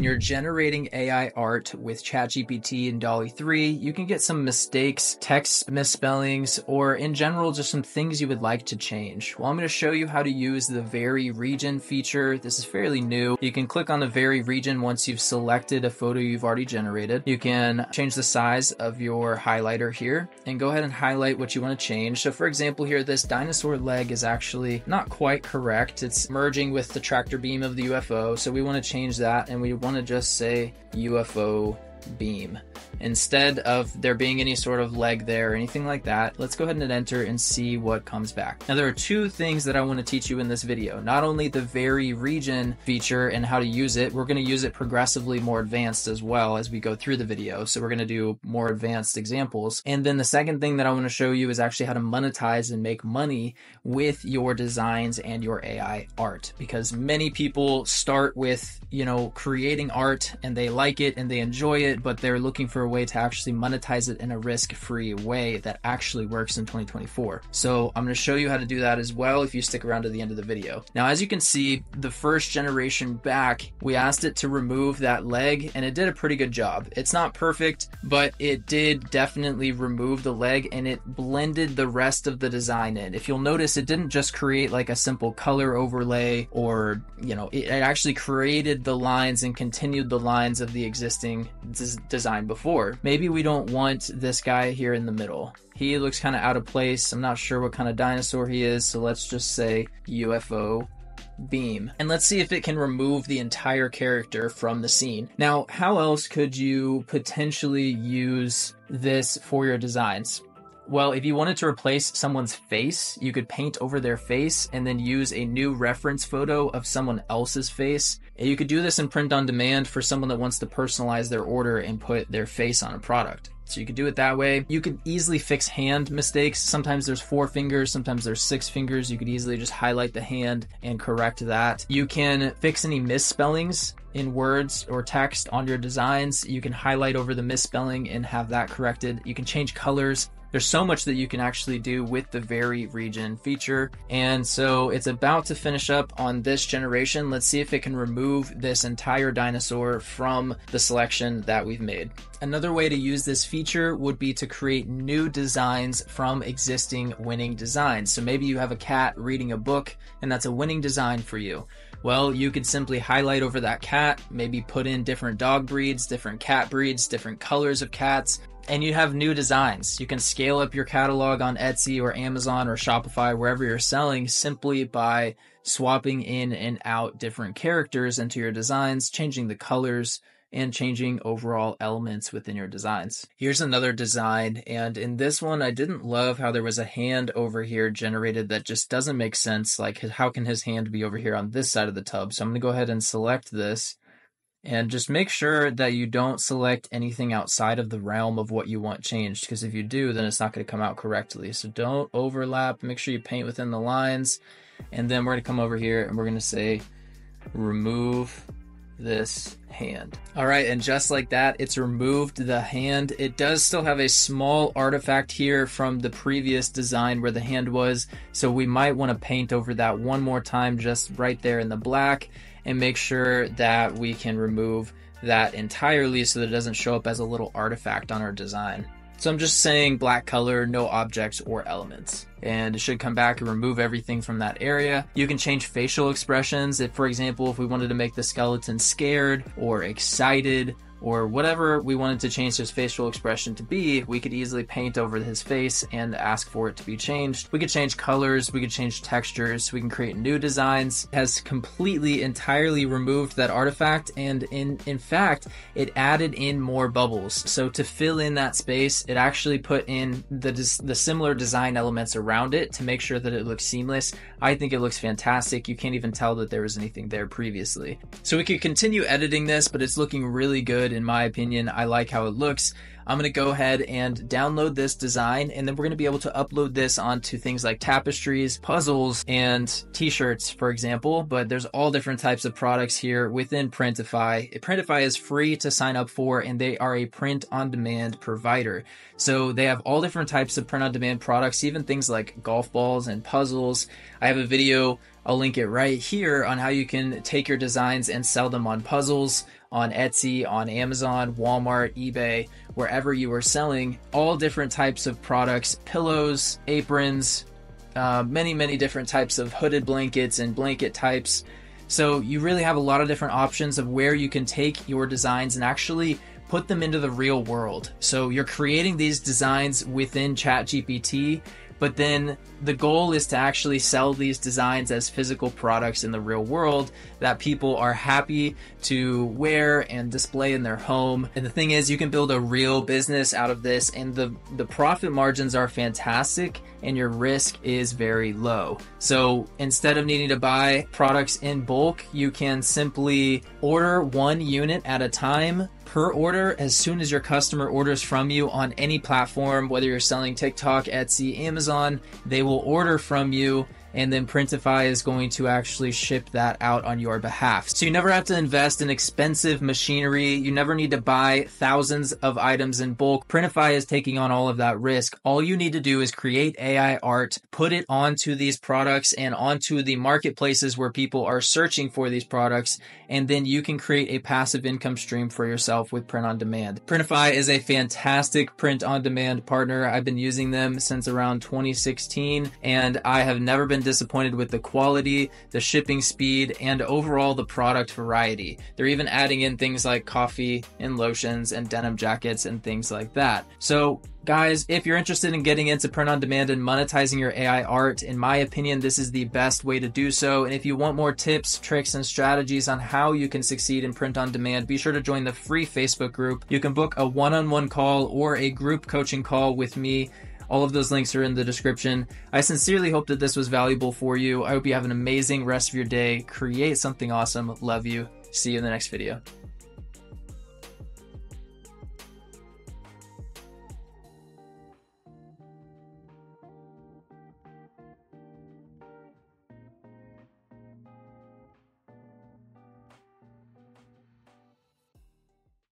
when you're generating AI art with ChatGPT and Dall E 3, you can get some mistakes, text misspellings, or in general, just some things you would like to change. Well, I'm going to show you how to use the Vary Region feature. This is fairly new. You can click on the Vary Region once you've selected a photo you've already generated. You can change the size of your highlighter here and go ahead and highlight what you want to change. So for example here, this dinosaur leg is actually not quite correct. It's merging with the tractor beam of the UFO. So we want to change that and we want to just say UFO beam instead of there being any sort of leg there or anything like that. Let's go ahead and enter and see what comes back. Now there are two things that I want to teach you in this video. Not only the Vary Region feature and how to use it, we're going to use it progressively more advanced as well as we go through the video. So we're going to do more advanced examples. And then the second thing that I want to show you is actually how to monetize and make money with your designs and your AI art, because many people start with, you know, creating art and they like it and they enjoy it, but they're looking for a way to actually monetize it in a risk-free way that actually works in 2024. So I'm going to show you how to do that as well if you stick around to the end of the video. Now, as you can see, the first generation back, we asked it to remove that leg and it did a pretty good job. It's not perfect, but it did definitely remove the leg and it blended the rest of the design in. If you'll notice, it didn't just create like a simple color overlay or, you know, it actually created the lines and continued the lines of the existing design before. Maybe we don't want this guy here in the middle. He looks kind of out of place. I'm not sure what kind of dinosaur he is, so let's just say UFO beam. And let's see if it can remove the entire character from the scene. Now, how else could you potentially use this for your designs? Well, if you wanted to replace someone's face, you could paint over their face and then use a new reference photo of someone else's face. And you could do this in print on demand for someone that wants to personalize their order and put their face on a product. So you could do it that way. You could easily fix hand mistakes. Sometimes there's 4 fingers, sometimes there's 6 fingers. You could easily just highlight the hand and correct that. You can fix any misspellings in words or text on your designs. You can highlight over the misspelling and have that corrected. You can change colors. There's so much that you can actually do with the Vary Region feature. And so it's about to finish up on this generation. Let's see if it can remove this entire dinosaur from the selection that we've made. Another way to use this feature would be to create new designs from existing winning designs. So maybe you have a cat reading a book and that's a winning design for you. Well, you could simply highlight over that cat, maybe put in different dog breeds, different cat breeds, different colors of cats, and you have new designs. You can scale up your catalog on Etsy or Amazon or Shopify, wherever you're selling, simply by swapping in and out different characters into your designs, changing the colors, and changing overall elements within your designs. Here's another design, and in this one, I didn't love how there was a hand over here generated that just doesn't make sense. Like, how can his hand be over here on this side of the tub? So I'm gonna go ahead and select this, and just make sure that you don't select anything outside of the realm of what you want changed, because if you do, then it's not gonna come out correctly. So don't overlap, make sure you paint within the lines, and then we're gonna come over here and we're gonna say, remove this hand. All right, and just like that, it's removed the hand. It does still have a small artifact here from the previous design where the hand was, so we might want to paint over that one more time, just right there in the black, and make sure that we can remove that entirely so that it doesn't show up as a little artifact on our design. So I'm just saying black color, no objects or elements. And it should come back and remove everything from that area. You can change facial expressions. If, for example, if we wanted to make the skeleton scared or excited or whatever we wanted to change his facial expression to be, we could easily paint over his face and ask for it to be changed. We could change colors, we could change textures, we can create new designs. It has completely, entirely removed that artifact, and in fact, it added in more bubbles. So to fill in that space, it actually put in the similar design elements around it to make sure that it looks seamless. I think it looks fantastic. You can't even tell that there was anything there previously. So we could continue editing this, but it's looking really good. In my opinion, I like how it looks. I'm going to go ahead and download this design, and then we're going to be able to upload this onto things like tapestries, puzzles, and t-shirts, for example. But there's all different types of products here within Printify. Printify is free to sign up for, and they are a print-on-demand provider. So they have all different types of print-on-demand products, even things like golf balls and puzzles. I have a video, I'll link it right here, on how you can take your designs and sell them on puzzles, on Etsy, on Amazon, Walmart, eBay, wherever you were selling all different types of products, pillows, aprons, many different types of hooded blankets and blanket types. So you really have a lot of different options of where you can take your designs and actually put them into the real world. So you're creating these designs within ChatGPT, but then the goal is to actually sell these designs as physical products in the real world that people are happy to wear and display in their home. And the thing is, you can build a real business out of this, and the profit margins are fantastic and your risk is very low. So instead of needing to buy products in bulk, you can simply order one unit at a time per order. As soon as your customer orders from you on any platform, whether you're selling TikTok, Etsy, Amazon, they will order from you, and then Printify is going to actually ship that out on your behalf. So you never have to invest in expensive machinery. You never need to buy thousands of items in bulk. Printify is taking on all of that risk. All you need to do is create AI art, put it onto these products and onto the marketplaces where people are searching for these products, and then you can create a passive income stream for yourself with print on demand. Printify is a fantastic print on demand partner. I've been using them since around 2016, and I have never been disappointed with the quality, the shipping speed, and overall the product variety. They're even adding in things like coffee and lotions and denim jackets and things like that. So guys, if you're interested in getting into print on demand and monetizing your AI art, in my opinion, this is the best way to do so. And if you want more tips, tricks, and strategies on how you can succeed in print on demand, be sure to join the free Facebook group. You can book a one-on-one call or a group coaching call with me. All of those links are in the description. I sincerely hope that this was valuable for you. I hope you have an amazing rest of your day. Create something awesome. Love you. See you in the next video.